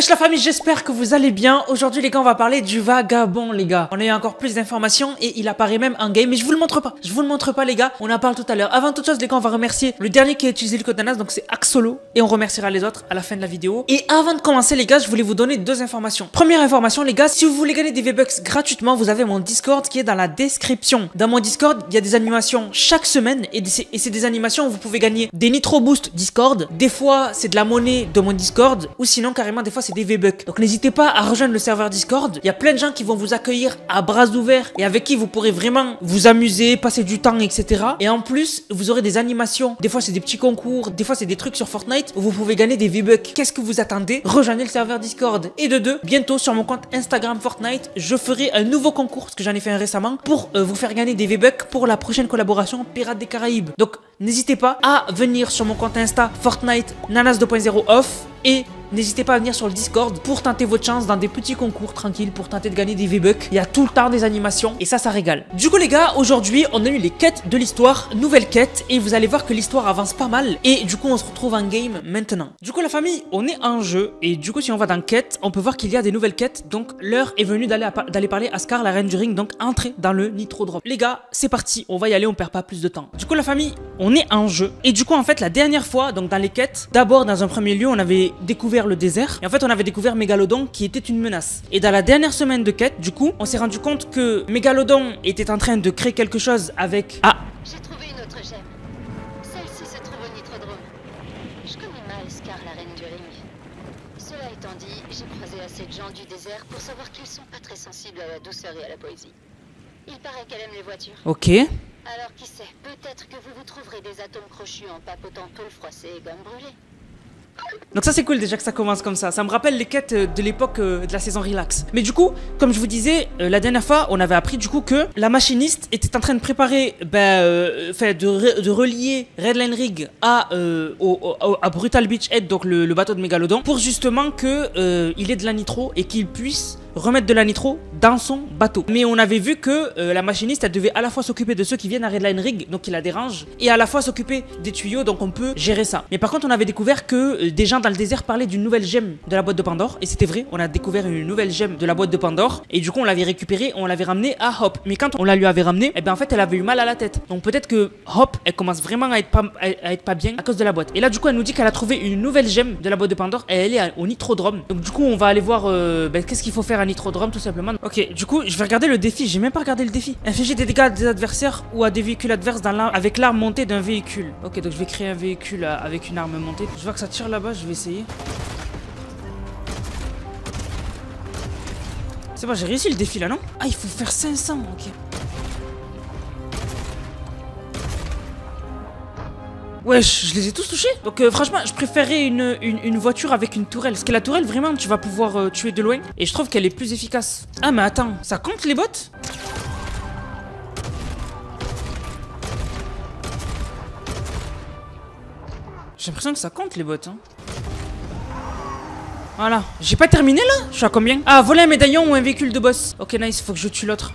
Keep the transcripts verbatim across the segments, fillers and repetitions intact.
Wesh la famille, j'espère que vous allez bien. Aujourd'hui les gars, on va parler du vagabond les gars. On a eu encore plus d'informations et il apparaît même en game, mais je vous le montre pas, je vous le montre pas les gars, on en parle tout à l'heure. Avant toute chose les gars, on va remercier le dernier qui a utilisé le code Nanass, donc c'est Axolo, et on remerciera les autres à la fin de la vidéo. Et avant de commencer les gars, je voulais vous donner deux informations. Première information les gars, si vous voulez gagner des V-Bucks gratuitement, vous avez mon Discord qui est dans la description. Dans mon Discord, il y a des animations chaque semaine et c'est des animations où vous pouvez gagner des nitro boost Discord, des fois c'est de la monnaie de mon Discord, ou sinon carrément des fois c'est des V-Bucks. Donc n'hésitez pas à rejoindre le serveur Discord, il y a plein de gens qui vont vous accueillir à bras ouverts et avec qui vous pourrez vraiment vous amuser, passer du temps, etc. Et en plus vous aurez des animations, des fois c'est des petits concours, des fois c'est des trucs sur Fortnite où vous pouvez gagner des V-Bucks. Qu'est-ce que vous attendez? Rejoignez le serveur Discord. Et de deux, bientôt sur mon compte Instagram Fortnite, je ferai un nouveau concours, parce que j'en ai fait un récemment, pour euh, vous faire gagner des V-Bucks pour la prochaine collaboration Pirates des Caraïbes. Donc n'hésitez pas à venir sur mon compte Insta Fortnite Nanass deux point zéro off, et n'hésitez pas à venir sur le Discord pour tenter votre chance dans des petits concours tranquilles pour tenter de gagner des V-Bucks. Il y a tout le temps des animations et ça, ça régale. Du coup les gars, aujourd'hui on a eu les quêtes de l'histoire, nouvelle quête, et vous allez voir que l'histoire avance pas mal et du coup on se retrouve en game maintenant. Du coup la famille, on est en jeu et du coup si on va dans quête, on peut voir qu'il y a des nouvelles quêtes, donc l'heure est venue d'aller par parler à Scar, la reine du ring, donc entrer dans le Nitrodrome. Les gars, c'est parti, on va y aller, on perd pas plus de temps. Du coup la famille, on est en jeu et du coup en fait la dernière fois, donc dans les quêtes, d'abord dans un premier lieu on avait découvert le désert, et en fait on avait découvert Mégalodon qui était une menace. Et dans la dernière semaine de quête, du coup on s'est rendu compte que Mégalodon était en train de créer quelque chose avec... Ah, j'ai trouvé une autre gemme. Celle-ci se trouve au Nitrodrome. Je connais mal Scar, la reine du ring. Cela étant dit, j'ai croisé assez de gens du désert pour savoir qu'ils sont pas très sensibles à la douceur et à la poésie. Il paraît qu'elle aime les voitures. Ok. Alors qui sait, peut-être que vous vous trouverez des atomes crochus en papotant tôle froissée et gomme brûlée. Donc ça c'est cool déjà que ça commence comme ça, ça me rappelle les quêtes de l'époque euh, de la saison relax. Mais du coup, comme je vous disais, euh, la dernière fois on avait appris du coup que la machiniste était en train de préparer, bah, euh, fait de, re de relier Redline Rig à, euh, au, au, à Brutal Beach Head, donc le, le bateau de Mégalodon, pour justement que euh, il ait de la nitro et qu'il puisse remettre de la nitro dans son bateau. Mais on avait vu que euh, la machiniste, elle devait à la fois s'occuper de ceux qui viennent à Redline Rig, donc qui la dérangent, et à la fois s'occuper des tuyaux, donc on peut gérer ça. Mais par contre on avait découvert que euh, des gens dans le désert parlaient d'une nouvelle gemme de la boîte de Pandore, et c'était vrai, on a découvert une nouvelle gemme de la boîte de Pandore, et du coup on l'avait récupérée, on l'avait ramenée à Hop. Mais quand on la lui avait ramenée, et bien en fait elle avait eu mal à la tête, donc peut-être que Hop, elle commence vraiment à être, pas, à être pas bien à cause de la boîte. Et là du coup elle nous dit qu'elle a trouvé une nouvelle gemme de la boîte de Pandore et elle est au Nitrodrome. Donc du coup on va aller voir euh, ben, qu'est-ce qu'il faut faire à Nitrodrome tout simplement. Ok, du coup je vais regarder le défi, j'ai même pas regardé le défi. Infliger des dégâts à des adversaires ou à des véhicules adverses dans l'arme avec l'arme montée d'un véhicule. Ok, donc je vais créer un véhicule avec une arme montée. Je vois que ça tire là-bas, je vais essayer. C'est bon, j'ai réussi le défi là, non? Ah, il faut faire cinq cents, ok. Wesh, je les ai tous touchés. Donc euh, franchement je préférais une, une, une voiture avec une tourelle, parce que la tourelle vraiment tu vas pouvoir euh, tuer de loin, et je trouve qu'elle est plus efficace. Ah mais attends, ça compte les bots? J'ai l'impression que ça compte les bots hein. Voilà, j'ai pas terminé là? Je suis à combien? Ah, voler un médaillon ou un véhicule de boss. Ok nice, faut que je tue l'autre.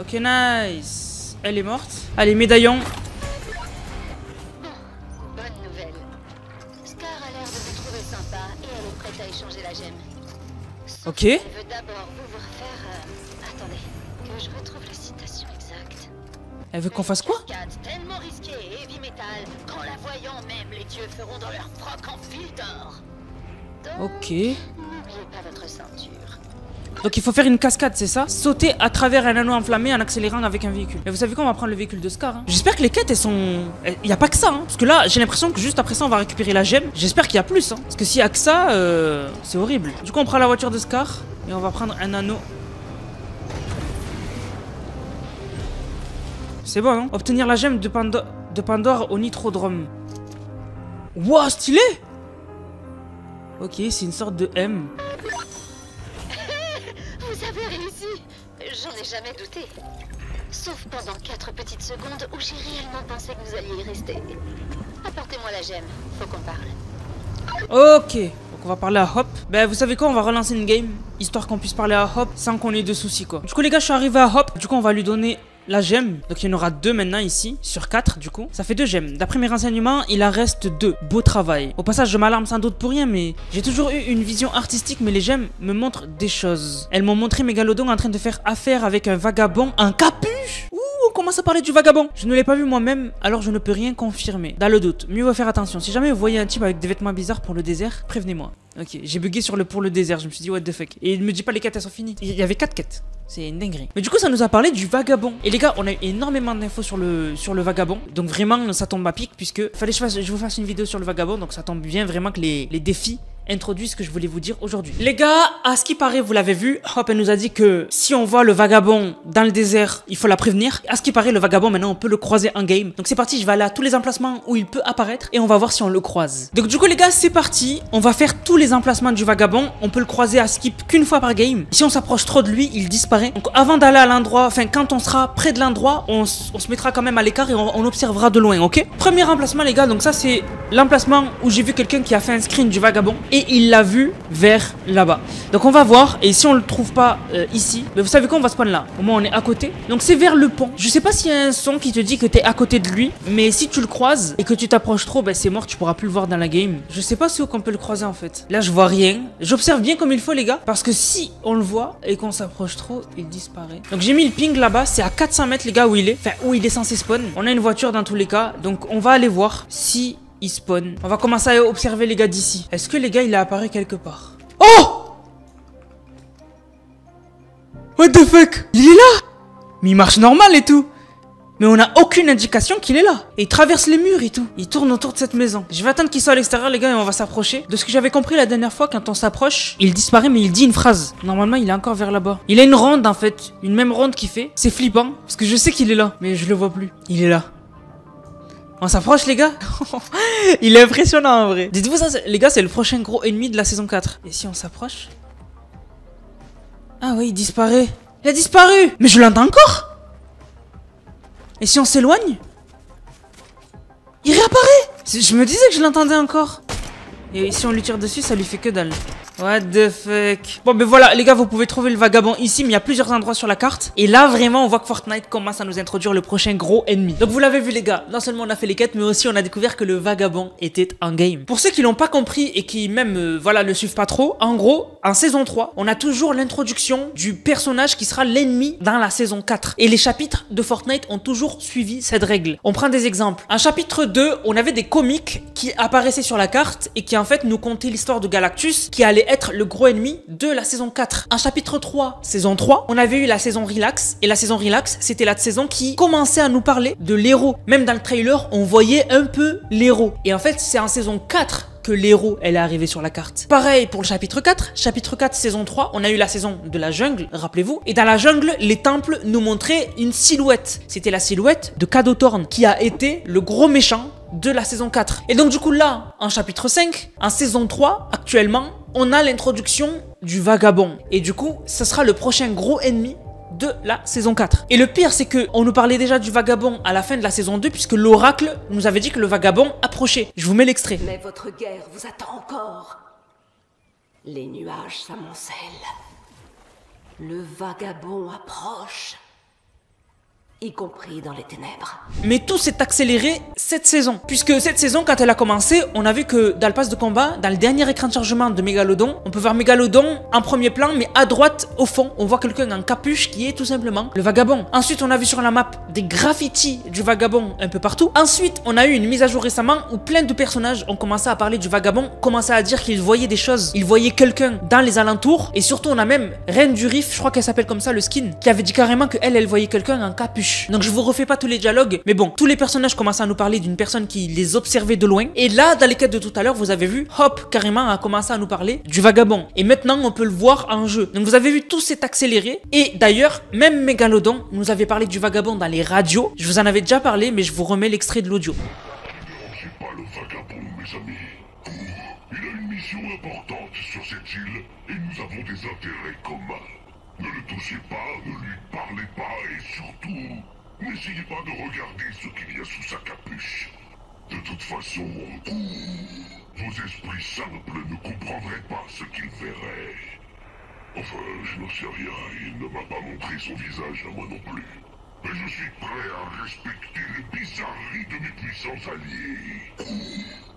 Ok nice. Elle est morte. Allez médaillon. Ok. Je veux d'abord vous refaire. Euh, attendez, que je retrouve la citation exacte. Elle veut qu'on fasse quoi? Tellement risqué et heavy metal, qu'en la voyant même les dieux feront dans leur froc en fil d'or. Ok. N'oubliez pas votre ceinture. Donc il faut faire une cascade, c'est ça? Sauter à travers un anneau enflammé en accélérant avec un véhicule. Mais vous savez quoi, on va prendre le véhicule de Scar. Hein. J'espère que les quêtes, elles sont... Il n'y a pas que ça. Hein. Parce que là, j'ai l'impression que juste après ça, on va récupérer la gemme. J'espère qu'il y a plus. Hein. Parce que s'il y a que ça, euh... c'est horrible. Du coup, on prend la voiture de Scar et on va prendre un anneau. C'est bon, non? Obtenir la gemme de, Pando... de Pandore au Nitrodrome. Wow, stylé! Ok, c'est une sorte de M. J'en ai jamais douté. Sauf pendant quatre petites secondes où j'ai réellement pensé que vous alliez y rester. Apportez-moi la gemme, faut qu'on parle. Ok, donc on va parler à Hop. Ben vous savez quoi, on va relancer une game, histoire qu'on puisse parler à Hop sans qu'on ait de soucis quoi. Du coup les gars, je suis arrivé à Hop, du coup on va lui donner la gemme. Donc il y en aura deux maintenant ici, sur quatre du coup. Ça fait deux gemmes. D'après mes renseignements, il en reste deux. Beau travail. Au passage, je m'alarme sans doute pour rien, mais j'ai toujours eu une vision artistique, mais les gemmes me montrent des choses. Elles m'ont montré Mégalodon en train de faire affaire avec un vagabond en capuche. Ouh, on commence à parler du vagabond. Je ne l'ai pas vu moi-même, alors je ne peux rien confirmer. Dans le doute, mieux vaut faire attention. Si jamais vous voyez un type avec des vêtements bizarres pour le désert, prévenez-moi. Ok, j'ai bugué sur le pour le désert, je me suis dit what the fuck. Et il me dit pas les quêtes, elles sont finies. Il y avait quatre quêtes. C'est une dinguerie. Mais du coup, ça nous a parlé du vagabond. Et les gars, on a eu énormément d'infos sur le, sur le vagabond. Donc vraiment, ça tombe à pic, puisque fallait que je, fasse, je vous fasse une vidéo sur le vagabond. Donc ça tombe bien vraiment que les, les défis introduisent ce que je voulais vous dire aujourd'hui. Les gars, à ce qui paraît, vous l'avez vu, Hop, elle nous a dit que si on voit le vagabond dans le désert, il faut la prévenir. À ce qui paraît, le vagabond, maintenant, on peut le croiser en game. Donc c'est parti, je vais aller à tous les emplacements où il peut apparaître et on va voir si on le croise. Donc du coup, les gars, c'est parti. On va faire tous les emplacements du vagabond. On peut le croiser à skip qu'une fois par game. Si on s'approche trop de lui, il disparaît. Donc avant d'aller à l'endroit, enfin, quand on sera près de l'endroit, on, on se mettra quand même à l'écart et on, on observera de loin, ok? Premier emplacement, les gars, donc ça, c'est l'emplacement où j'ai vu quelqu'un qui a fait un screen du vagabond. Et il l'a vu vers là-bas. Donc on va voir. Et si on le trouve pas euh, ici, mais vous savez quoi, on va spawn là. Au moins on est à côté. Donc c'est vers le pont. Je sais pas s'il y a un son qui te dit que t'es à côté de lui. Mais si tu le croises et que tu t'approches trop, ben c'est mort, tu pourras plus le voir dans la game. Je sais pas si où qu'on peut le croiser en fait. Là je vois rien. J'observe bien comme il faut les gars. Parce que si on le voit et qu'on s'approche trop, il disparaît. Donc j'ai mis le ping là-bas. C'est à quatre cents mètres les gars où il est. Enfin où il est censé spawn. On a une voiture dans tous les cas. Donc on va aller voir si... il spawn. On va commencer à observer les gars d'ici. Est-ce que les gars il a apparu quelque part? Oh! What the fuck? Il est là! Mais il marche normal et tout. Mais on a aucune indication qu'il est là. Et il traverse les murs et tout. Il tourne autour de cette maison. Je vais attendre qu'il soit à l'extérieur les gars et on va s'approcher. De ce que j'avais compris la dernière fois, quand on s'approche, il disparaît mais il dit une phrase. Normalement il est encore vers là-bas. Il a une ronde en fait. Une même ronde qu'il fait. C'est flippant. Parce que je sais qu'il est là. Mais je le vois plus. Il est là. On s'approche les gars. Il est impressionnant en vrai. Dites-vous ça les gars, c'est le prochain gros ennemi de la saison quatre. Et si on s'approche? Ah oui, il disparaît. Il a disparu. Mais je l'entends encore. Et si on s'éloigne? Il réapparaît. Je me disais que je l'entendais encore. Et si on lui tire dessus, ça lui fait que dalle. What the fuck. Bon ben voilà les gars, vous pouvez trouver le vagabond ici, mais il y a plusieurs endroits sur la carte. Et là vraiment on voit que Fortnite commence à nous introduire le prochain gros ennemi. Donc vous l'avez vu les gars, non seulement on a fait les quêtes, mais aussi on a découvert que le vagabond était en game. Pour ceux qui l'ont pas compris et qui même euh, voilà le suivent pas trop, en gros en saison trois on a toujours l'introduction du personnage qui sera l'ennemi dans la saison quatre. Et les chapitres de Fortnite ont toujours suivi cette règle. On prend des exemples. En chapitre deux on avait des comiques qui apparaissaient sur la carte et qui en fait nous contaient l'histoire de Galactus qui allait être le gros ennemi de la saison quatre. En chapitre trois, saison trois, on avait eu la saison relax, et la saison relax, c'était la saison qui commençait à nous parler de l'héros. Même dans le trailer, on voyait un peu l'héros. Et en fait, c'est en saison quatre que l'héros, elle est arrivée sur la carte. Pareil pour le chapitre quatre. Chapitre quatre, saison trois, on a eu la saison de la jungle, rappelez-vous. Et dans la jungle, les temples nous montraient une silhouette. C'était la silhouette de Kadothorn, qui a été le gros méchant de la saison quatre. Et donc du coup là, en chapitre cinq, en saison trois, actuellement, on a l'introduction du vagabond. Et du coup, ce sera le prochain gros ennemi de la saison quatre. Et le pire, c'est que on nous parlait déjà du vagabond à la fin de la saison deux, puisque l'oracle nous avait dit que le vagabond approchait. Je vous mets l'extrait. Mais votre guerre vous attend encore. Les nuages s'amoncellent. Le vagabond approche. Y compris dans les ténèbres. Mais tout s'est accéléré cette saison. Puisque cette saison, quand elle a commencé, on a vu que dans le pass de combat, dans le dernier écran de chargement de Mégalodon, on peut voir Mégalodon en premier plan, mais à droite, au fond, on voit quelqu'un en capuche qui est tout simplement le vagabond. Ensuite, on a vu sur la map des graffitis du vagabond un peu partout. Ensuite, on a eu une mise à jour récemment où plein de personnages ont commencé à parler du vagabond, commencé à dire qu'ils voyaient des choses, ils voyaient quelqu'un dans les alentours. Et surtout, on a même Reine du Riff, je crois qu'elle s'appelle comme ça, le skin, qui avait dit carrément qu'elle, elle voyait quelqu'un en capuche. Donc je vous refais pas tous les dialogues, mais bon, tous les personnages commencent à nous parler d'une personne qui les observait de loin. Et là, dans les quêtes de tout à l'heure, vous avez vu, hop, carrément a commencé à nous parler du vagabond. Et maintenant, on peut le voir en jeu. Donc vous avez vu, tout s'est accéléré. Et d'ailleurs, même Mégalodon nous avait parlé du vagabond dans les radios. Je vous en avais déjà parlé, mais je vous remets l'extrait de l'audio. Ne manquez pas le vagabond, mes amis. Vous, il a une mission importante sur cette île et nous avons des intérêts communs. Ne le touchez pas, ne lui parlez pas et surtout, n'essayez pas de regarder ce qu'il y a sous sa capuche. De toute façon, vos esprits simples ne comprendraient pas ce qu'ils verraient. Enfin, je n'en sais rien, il ne m'a pas montré son visage à moi non plus. Et je suis prêt à respecter les bizarreries de mes puissants alliés.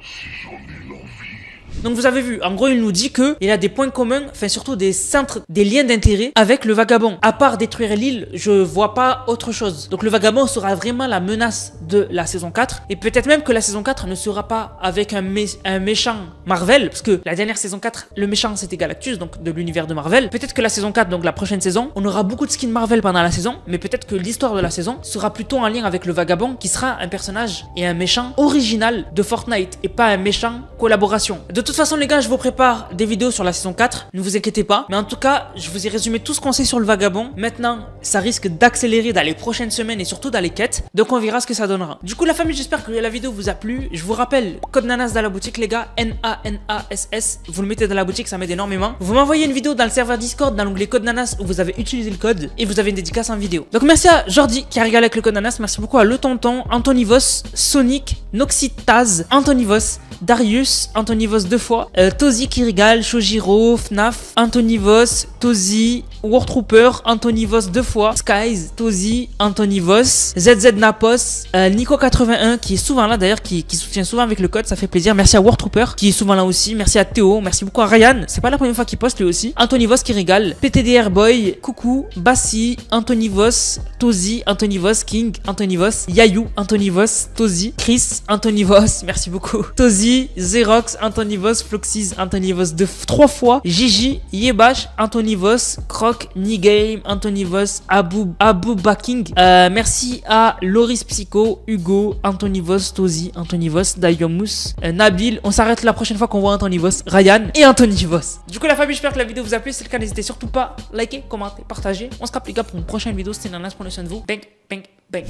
Si j'en ai l'envie. Donc vous avez vu, en gros il nous dit que il a des points communs, enfin surtout des centres, des liens d'intérêt avec le vagabond. À part détruire l'île, je vois pas autre chose. Donc le vagabond sera vraiment la menace de la saison quatre. Et peut-être même que la saison quatre ne sera pas avec un, mé un méchant Marvel. Parce que la dernière saison quatre, le méchant c'était Galactus, donc de l'univers de Marvel. Peut-être que la saison quatre, donc la prochaine saison, on aura beaucoup de skins Marvel pendant la saison. Mais peut-être que l'histoire de la saison sera plutôt en lien avec le vagabond, qui sera un personnage et un méchant original de Fortnite. Et pas un méchant collaboration. De toute façon les gars, je vous prépare des vidéos sur la saison quatre, ne vous inquiétez pas, mais en tout cas je vous ai résumé tout ce qu'on sait sur le vagabond. Maintenant ça risque d'accélérer dans les prochaines semaines et surtout dans les quêtes, donc on verra ce que ça donnera. Du coup la famille, j'espère que la vidéo vous a plu. Je vous rappelle, code Nanass dans la boutique les gars, N A N A S S, vous le mettez dans la boutique, ça m'aide énormément. Vous m'envoyez une vidéo dans le serveur Discord, dans l'onglet code Nanass où vous avez utilisé le code, et vous avez une dédicace en vidéo. Donc merci à Jordi qui a régalé avec le code Nanass, merci beaucoup à Le Tonton, Anthony Vos, Sonic, Noxitaz, Anthony Vos, Darius, Anthony Vos deux fois, euh, Tozi qui régale, Shojiro, Fnaf, Anthony Vos, Tozi, War Trooper, Anthony Vos deux fois, Skies, Tozi, Anthony Vos, Z Z Napos, euh, Nico quatre-vingt-un qui est souvent là d'ailleurs, qui, qui soutient souvent avec le code, ça fait plaisir. Merci à War Trooper qui est souvent là aussi, merci à Théo, merci beaucoup à Ryan, c'est pas la première fois qu'il poste lui aussi, Anthony Vos qui régale, P T D R Boy, Coucou, Bassi, Anthony Vos, Tozi, Anthony Vos, King, Anthony Vos, Yayou, Anthony Vos, Tozi, Chris, Anthony Vos, merci beaucoup. Tozi, Xerox, Anthony Vos, Fluxis, Anthony Vos trois fois, Gigi, Yebash, Anthony Vos, Croc, Nigame, Anthony Vos, Abu, Abu Backing. Euh, merci à Loris Psycho, Hugo, Anthony Vos, Tozi, Anthony Vos, Dayomus, euh, Nabil. On s'arrête la prochaine fois qu'on voit Anthony Vos, Ryan et Anthony Vos. Du coup la famille, j'espère que la vidéo vous a plu. Si c'est le cas, n'hésitez surtout pas à liker, commenter, partager. On se capte les gars pour une prochaine vidéo. C'était Nanass pour le soin de vous. Bang, bang, bang.